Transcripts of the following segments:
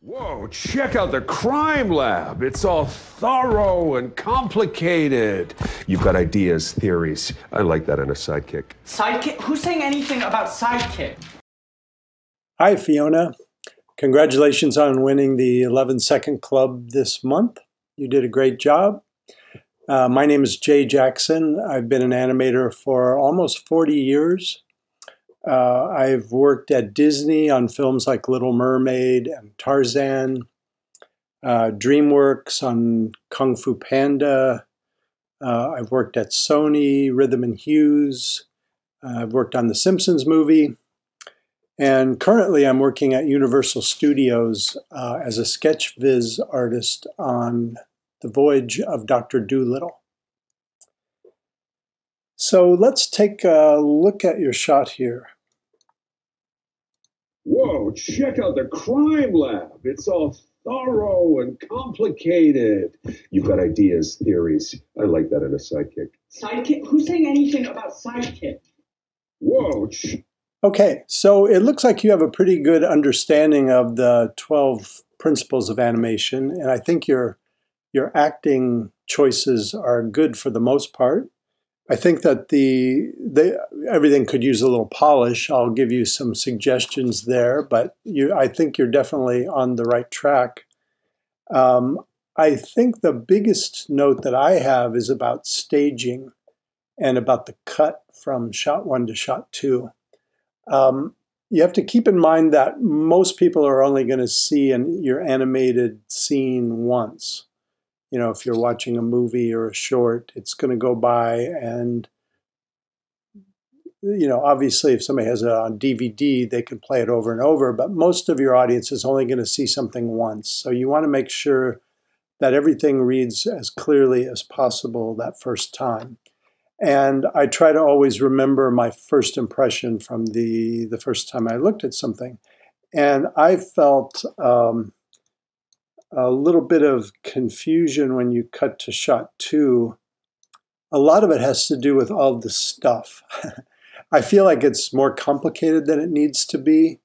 Whoa, check out the crime lab. It's all thorough and complicated. You've got ideas, theories. I like that in a sidekick. Sidekick? Who's saying anything about sidekick? Hi, Fiona. Congratulations on winning the 11 Second Club this month. You did a great job. My name is Jay Jackson. I've been an animator for almost 40 years. I've worked at Disney on films like Little Mermaid and Tarzan, DreamWorks on Kung Fu Panda. I've worked at Sony, Rhythm and Hues. I've worked on The Simpsons Movie. And currently I'm working at Universal Studios as a sketch viz artist on The Voyage of Dr. Dolittle. So let's take a look at your shot here. Whoa, check out the crime lab. It's all thorough and complicated. You've got ideas, theories. I like that in a sidekick. Sidekick? Who's saying anything about sidekick? Whoa. Okay, so it looks like you have a pretty good understanding of the 12 principles of animation, and I think your acting choices are good for the most part. I think that everything could use a little polish. I'll give you some suggestions there, but I think you're definitely on the right track. I think the biggest note that I have is about staging and about the cut from shot one to shot two. You have to keep in mind that most people are only going to see your animated scene once. You know, if you're watching a movie or a short, it's going to go by and, you know, obviously if somebody has it on DVD, they can play it over and over, but most of your audience is only going to see something once. So you want to make sure that everything reads as clearly as possible that first time. And I try to always remember my first impression from the first time I looked at something. And I felt a little bit of confusion when you cut to shot two. A lot of it has to do with all the stuff. I feel like it's more complicated than it needs to be.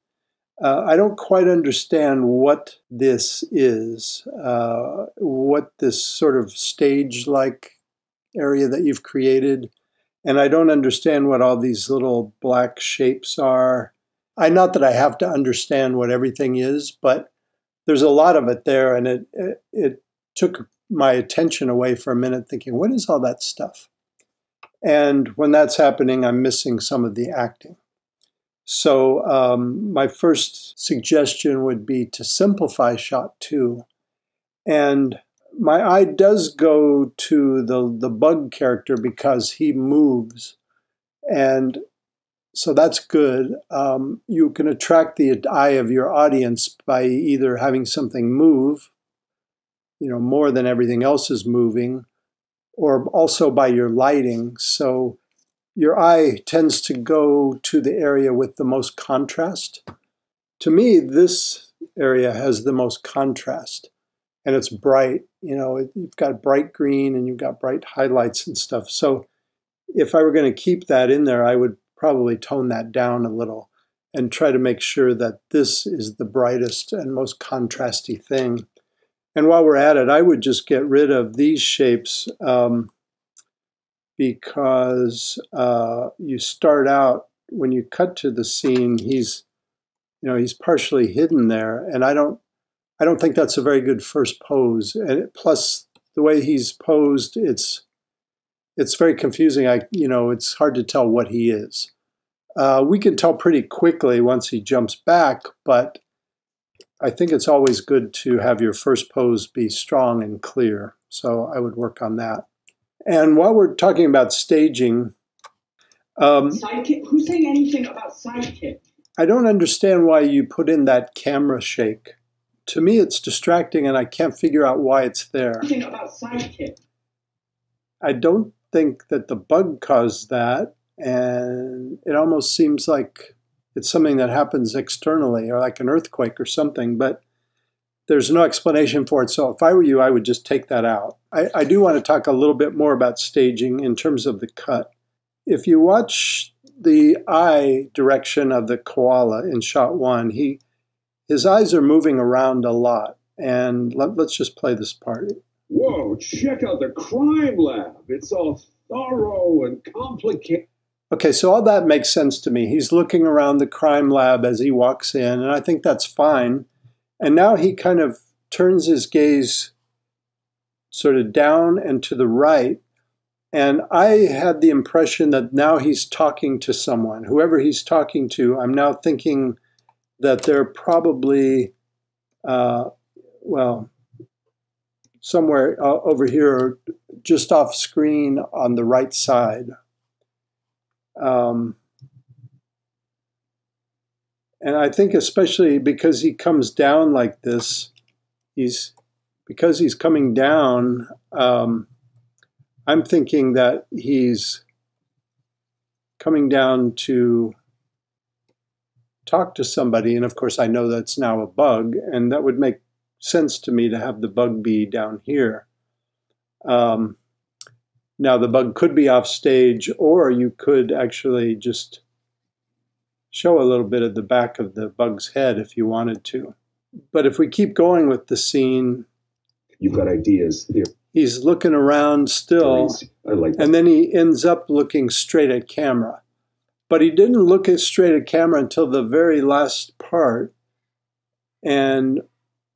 I don't quite understand what this is, what this sort of stage-like area that you've created, and I don't understand what all these little black shapes are. Not that I have to understand what everything is, but there's a lot of it there, and it took my attention away for a minute thinking, what is all that stuff? And when that's happening, I'm missing some of the acting. So my first suggestion would be to simplify shot two. And my eye does go to the bug character because he moves, and so that's good. You can attract the eye of your audience by either having something move, you know, more than everything else is moving, or also by your lighting. So your eye tends to go to the area with the most contrast. To me, this area has the most contrast, and it's bright. You know, you've got bright green and you've got bright highlights and stuff. So if I were going to keep that in there, I would probably tone that down a little and try to make sure that this is the brightest and most contrasty thing. And while we're at it, I would just get rid of these shapes because you start out, when you cut to the scene, he's partially hidden there, and I don't think that's a very good first pose. And plus, the way he's posed, it's very confusing. It's hard to tell what he is. We can tell pretty quickly once he jumps back, but I think it's always good to have your first pose be strong and clear. So I would work on that. And while we're talking about staging... sidekick? Who's saying anything about sidekick? I don't understand why you put in that camera shake. To me, it's distracting, and I can't figure out why it's there. Anything about sidekick? I don't think that the bug caused that, and it almost seems like it's something that happens externally, or like an earthquake or something, but there's no explanation for it. So if I were you, I would just take that out. I do want to talk a little bit more about staging in terms of the cut. If you watch the eye direction of the koala in shot one, he His eyes are moving around a lot, and let's just play this part. Whoa, check out the crime lab. It's all thorough and complicated. Okay, so all that makes sense to me. He's looking around the crime lab as he walks in, and I think that's fine. And now he kind of turns his gaze sort of down and to the right, and I had the impression that now he's talking to someone. Whoever he's talking to, I'm now thinking that they're probably, well, somewhere over here, just off screen on the right side. And I think especially because he comes down like this, because he's coming down, I'm thinking that he's coming down to talk to somebody. And of course, I know that's now a bug, and that would make sense to me to have the bug be down here. Now, the bug could be off stage, or you could actually just show a little bit of the back of the bug's head if you wanted to. But if we keep going with the scene, you've got ideas here. He's looking around still, I like that. And then he ends up looking straight at camera. But he didn't look straight at camera until the very last part. And,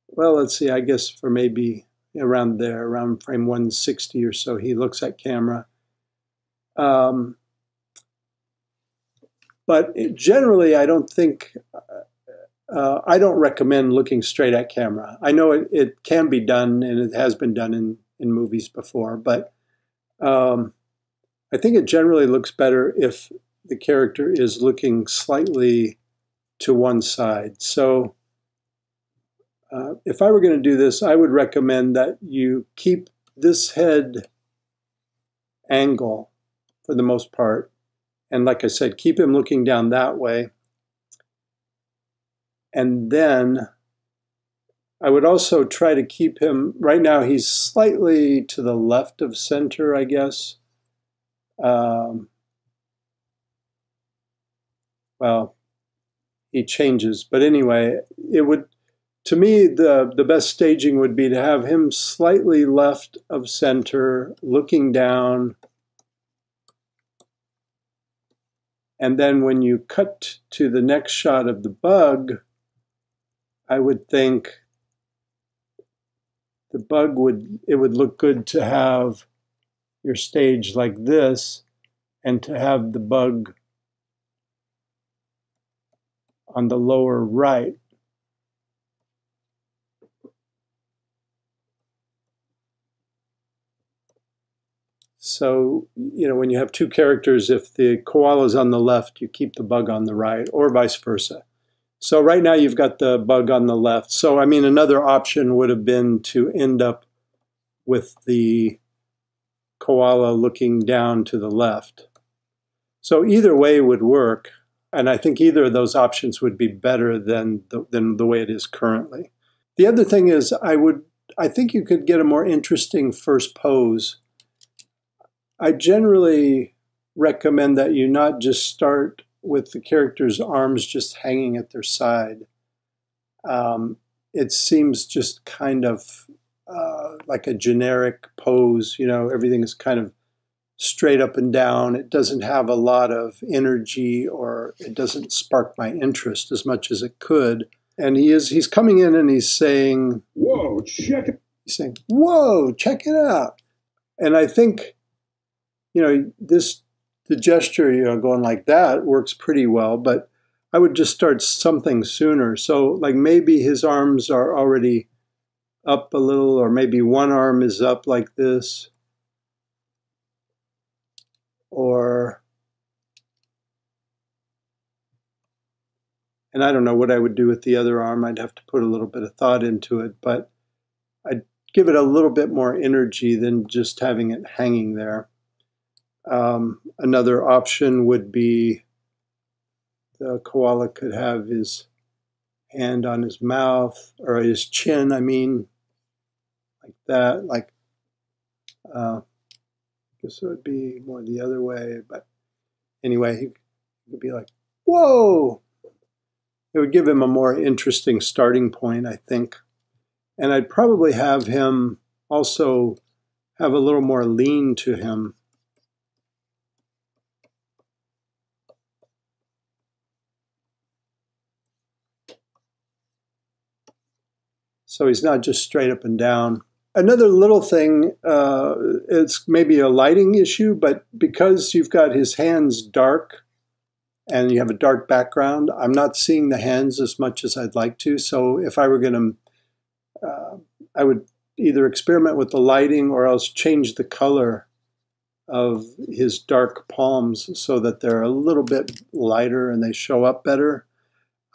well, let's see, I guess for maybe around there, around frame 160 or so, he looks at camera. But generally, I don't think, I don't recommend looking straight at camera. I know it can be done, and it has been done in movies before, but I think it generally looks better if the character is looking slightly to one side. So if I were going to do this, I would recommend that you keep this head angle for the most part. And like I said, keep him looking down that way. And then I would also try to keep him, right now he's slightly to the left of center, I guess. Well, he changes, but anyway, it would, to me, the best staging would be to have him slightly left of center, looking down, and then when you cut to the next shot of the bug, I would think the bug would look good to have your stage like this, and to have the bug on the lower right. So, you know, when you have two characters, if the koala's on the left, you keep the bug on the right, or vice versa. So right now you've got the bug on the left. So, I mean, another option would have been to end up with the koala looking down to the left. So either way would work. And I think either of those options would be better than the way it is currently. The other thing is, I think you could get a more interesting first pose. I generally recommend that you not just start with the character's arms just hanging at their side. It seems just kind of like a generic pose. You know, everything is kind of straight up and down. It doesn't have a lot of energy, or it doesn't spark my interest as much as it could. And he's coming in and he's saying, "Whoa, check it." He's saying, "Whoa, check it out." And I think, you know, the gesture, you know, going like that works pretty well, but I would just start something sooner. So like maybe his arms are already up a little, or maybe one arm is up like this. Or, and I don't know what I would do with the other arm. I'd have to put a little bit of thought into it, but I'd give it a little bit more energy than just having it hanging there. Another option would be the koala could have his hand on his mouth, or his chin, I mean, like that, like, I guess it would be more the other way, but anyway, he would be like, "Whoa!" It would give him a more interesting starting point, I think. And I'd probably have him also have a little more lean to him. So he's not just straight up and down. Another little thing, it's maybe a lighting issue, but because you've got his hands dark and you have a dark background, I'm not seeing the hands as much as I'd like to. So if I were going to, I would either experiment with the lighting or else change the color of his dark palms so that they're a little bit lighter and they show up better.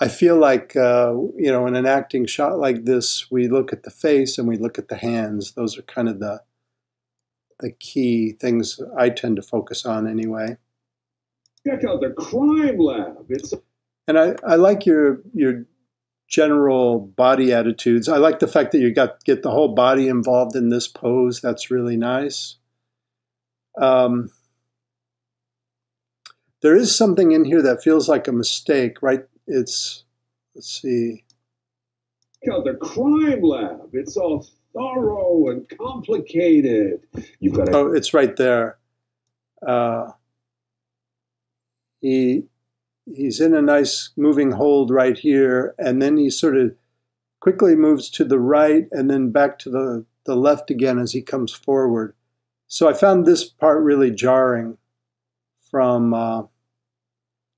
I feel like, you know, in an acting shot like this, we look at the face and we look at the hands. Those are kind of the key things I tend to focus on anyway. Check out the crime lab. And I like your general body attitudes. I like the fact that you get the whole body involved in this pose. That's really nice. There is something in here that feels like a mistake, right? Let's see. The crime lab. It's all thorough and complicated. You've got to. Oh, it's right there. He's in a nice moving hold right here, and then he sort of quickly moves to the right and then back to the left again as he comes forward. So I found this part really jarring from,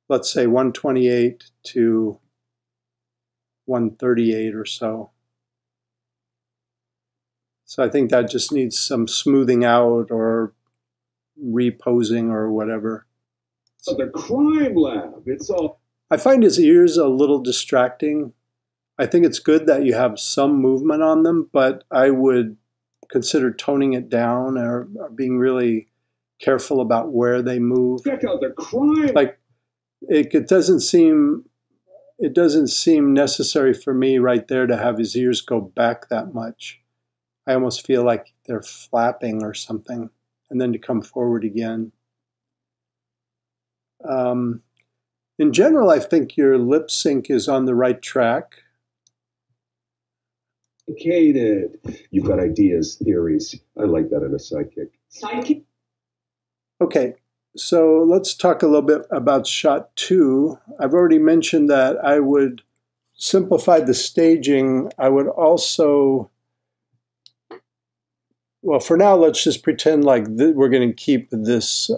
let's say 128 to 138 or so. So I think that just needs some smoothing out or reposing or whatever. So the crime lab, it's all. I find his ears a little distracting. I think it's good that you have some movement on them, but I would consider toning it down or being really careful about where they move. Check out the crime. Like, it doesn't seem necessary for me right there to have his ears go back that much. I almost feel like they're flapping or something, and then to come forward again. In general, I think your lip sync is on the right track. You've got ideas, theories. I like that in a psychic. Psychic. Okay. So let's talk a little bit about shot two. I've already mentioned that I would simplify the staging. I would also, well, for now, let's just pretend like we're going to keep this,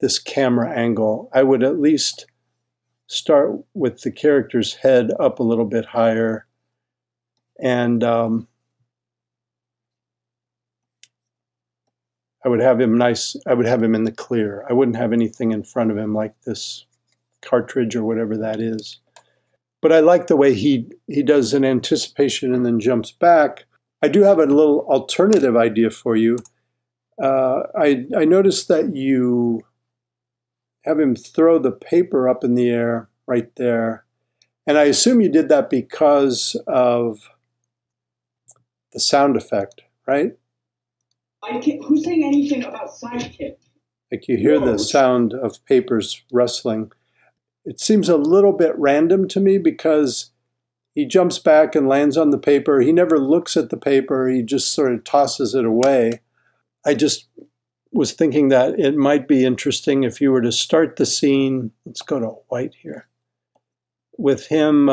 this camera angle. I would at least start with the character's head up a little bit higher. And I would have him nice. I would have him in the clear. I wouldn't have anything in front of him like this cartridge or whatever that is. But I like the way he does an anticipation and then jumps back. I do have a little alternative idea for you. I noticed that you have him throw the paper up in the air right there. And I assume you did that because of the sound effect, right? Who's saying anything about sidekick? Like you hear the sound of papers rustling. It seems a little bit random to me because he jumps back and lands on the paper. He never looks at the paper. He just sort of tosses it away. I just was thinking that it might be interesting if you were to start the scene. Let's go to white here. With him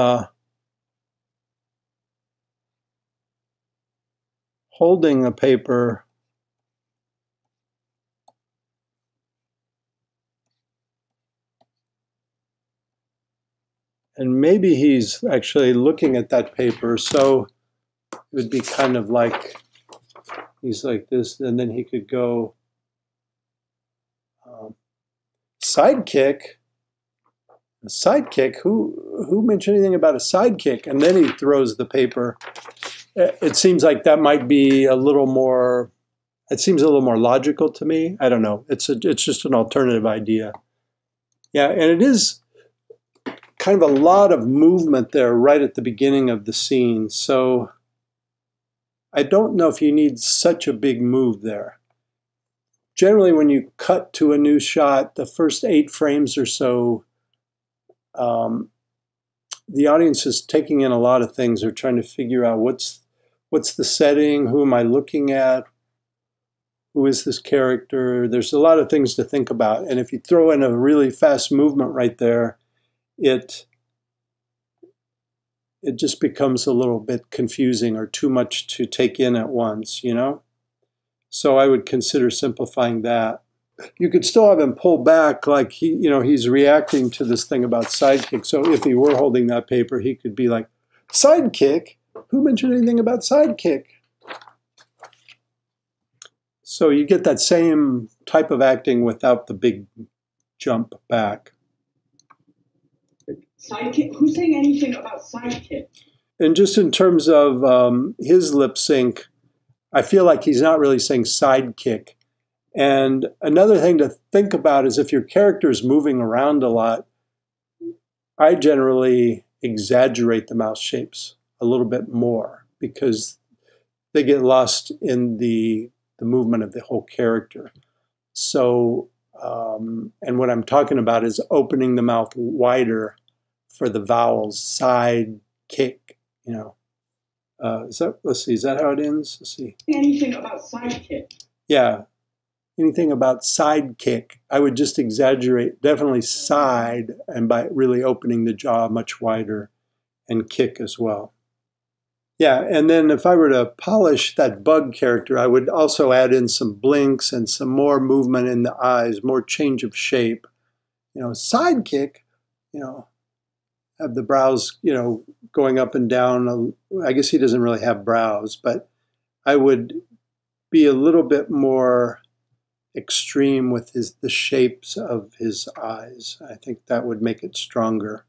holding a paper. And maybe he's actually looking at that paper, so it would be kind of like he's like this, and then he could go sidekick. A sidekick? Who mentioned anything about a sidekick? And then he throws the paper. It seems like that might be a little more. It seems a little more logical to me. I don't know. It's just an alternative idea. Yeah, and it is kind of a lot of movement there right at the beginning of the scene. So I don't know if you need such a big move there. Generally, when you cut to a new shot, the first 8 frames or so the audience is taking in a lot of things. They're trying to figure out what's the setting, who am I looking at, who is this character? There's a lot of things to think about. And if you throw in a really fast movement right there, it just becomes a little bit confusing or too much to take in at once, you know? So I would consider simplifying that. You could still have him pull back, like he's reacting to this thing about sidekick. So if he were holding that paper, he could be like, sidekick? Who mentioned anything about sidekick? So you get that same type of acting without the big jump back. Sidekick? Who's saying anything about sidekick? And just in terms of his lip sync, I feel like he's not really saying sidekick. And another thing to think about is if your character is moving around a lot, I generally exaggerate the mouth shapes a little bit more because they get lost in the movement of the whole character. So, and what I'm talking about is opening the mouth wider for the vowels, side, kick, you know. Let's see, is that how it ends? Let's see. Anything about sidekick. Yeah. Anything about sidekick. I would just exaggerate, definitely side, and by really opening the jaw much wider, and kick as well. Yeah, and then if I were to polish that bug character, I would also add in some blinks and some more movement in the eyes, more change of shape. You know, sidekick, you know, have the brows, you know, going up and down. I guess he doesn't really have brows, but I would be a little bit more extreme with the shapes of his eyes. I think that would make it stronger.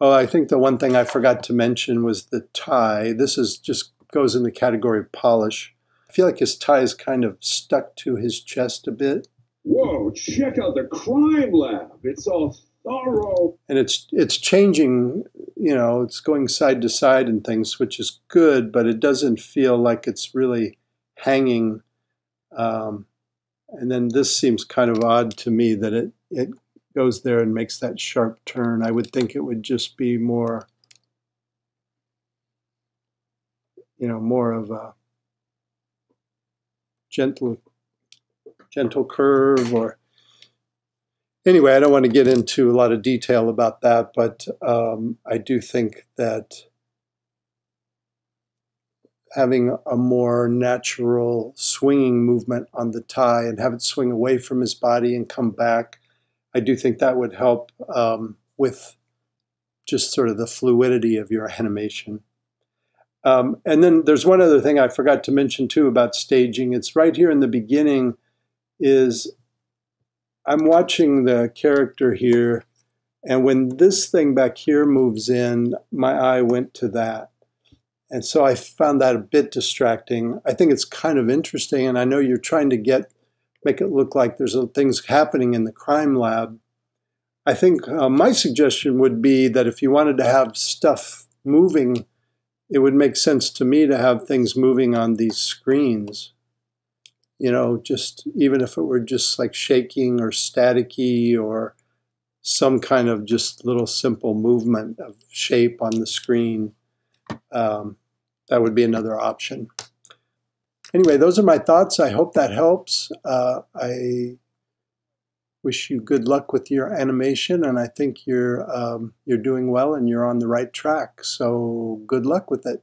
Oh, I think the one thing I forgot to mention was the tie. This is just goes in the category of polish. I feel like his tie is kind of stuck to his chest a bit. Whoa, check out the crime lab. It's all thorough. And it's changing, you know, it's going side to side and things, which is good, but it doesn't feel like it's really hanging. And then this seems kind of odd to me that it goes there and makes that sharp turn. I would think it would just be more, you know, more of a gentle curve or... Anyway, I don't want to get into a lot of detail about that, but I do think that having a more natural swinging movement on the tie and have it swing away from his body and come back, I do think that would help with just sort of the fluidity of your animation. And then there's one other thing I forgot to mention too about staging. It's right here in the beginning is I'm watching the character here, and when this thing back here moves in, my eye went to that. And so I found that a bit distracting. I think it's kind of interesting, and I know you're trying to make it look like there's things happening in the crime lab. I think my suggestion would be that if you wanted to have stuff moving, it would make sense to me to have things moving on these screens. You know, just even if it were just like shaking or staticky or some kind of just little simple movement of shape on the screen. That would be another option. Anyway, those are my thoughts. I hope that helps. I wish you good luck with your animation, and I think you're doing well and you're on the right track. So good luck with it.